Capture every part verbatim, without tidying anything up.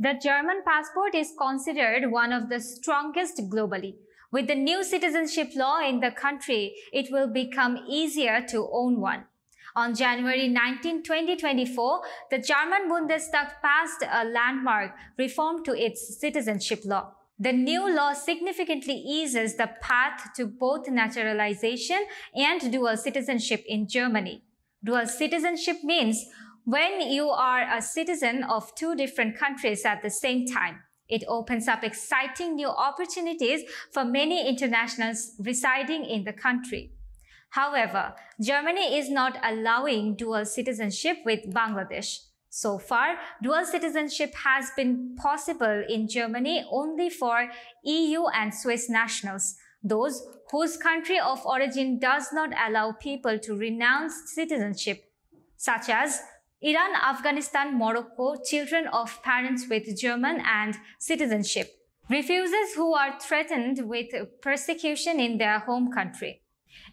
The German passport is considered one of the strongest globally. With the new citizenship law in the country, it will become easier to own one. On January nineteenth, twenty twenty-four, the German Bundestag passed a landmark reform to its citizenship law. The new law significantly eases the path to both naturalization and dual citizenship in Germany. Dual citizenship means when you are a citizen of two different countries at the same time. It opens up exciting new opportunities for many internationals residing in the country. However, Germany is not allowing dual citizenship with Bangladesh. So far, dual citizenship has been possible in Germany only for E U and Swiss nationals, those whose country of origin does not allow people to renounce citizenship, such as Iran, Afghanistan, Morocco, children of parents with German and citizenship, refugees who are threatened with persecution in their home country.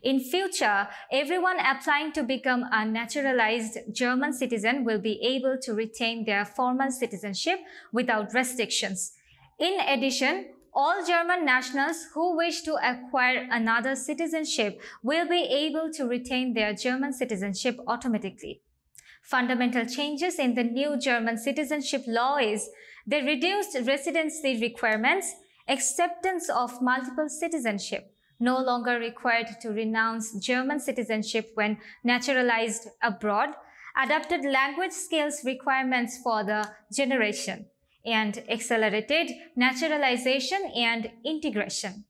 In future, everyone applying to become a naturalized German citizen will be able to retain their formal citizenship without restrictions. In addition, all German nationals who wish to acquire another citizenship will be able to retain their German citizenship automatically. Fundamental changes in the new German citizenship law is the reduced residency requirements, acceptance of multiple citizenship, no longer required to renounce German citizenship when naturalized abroad, adapted language skills requirements for the generation, and accelerated naturalization and integration.